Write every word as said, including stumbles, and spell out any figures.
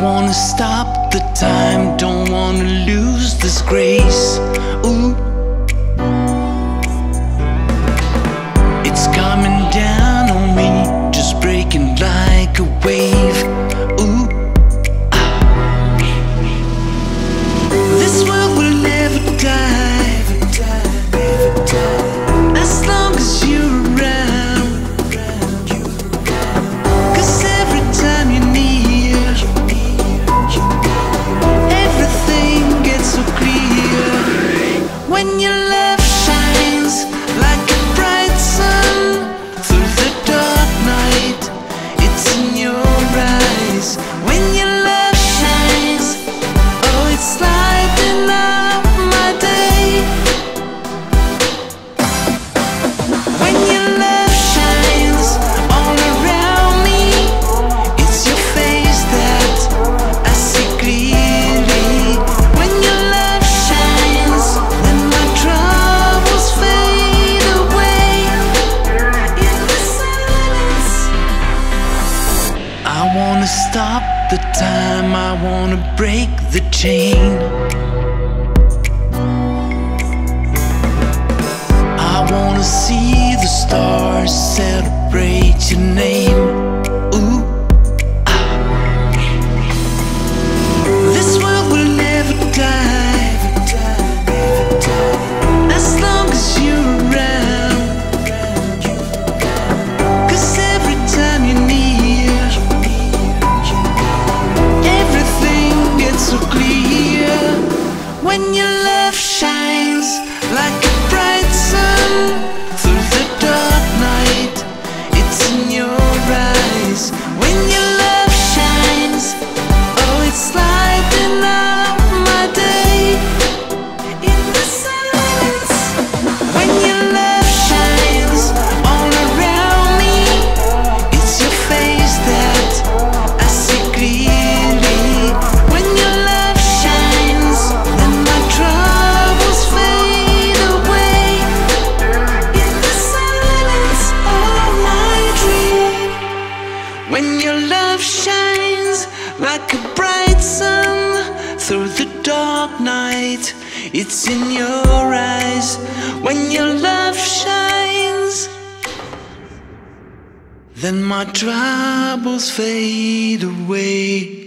wanna stop the time, don't wanna lose this grace. Ooh, it's coming down on me, just breaking like a wave. Ooh, ah. This world will never die, never die, as long as you're when your love shines like a bright sun through the dark night, it's in your eyes. When your love shines, oh, it's lighting up my day. When your love shines all around me, it's your face that I see clearly. When your love shines, troubles fade away in the silence. I wanna stop the time, I wanna break the chain. I wanna see the stars celebrate your name. Ooh, ah. This world will never die, as long as you're around, 'cause every time you're near, everything gets so clear. When your love shines like a bright sun through the dark night, it's in your eyes. When your love shines, oh, it's lighting up my day in the sun. When your love shines like a bright sun through the dark night, it's in your eyes. When your love shines, then my troubles fade away.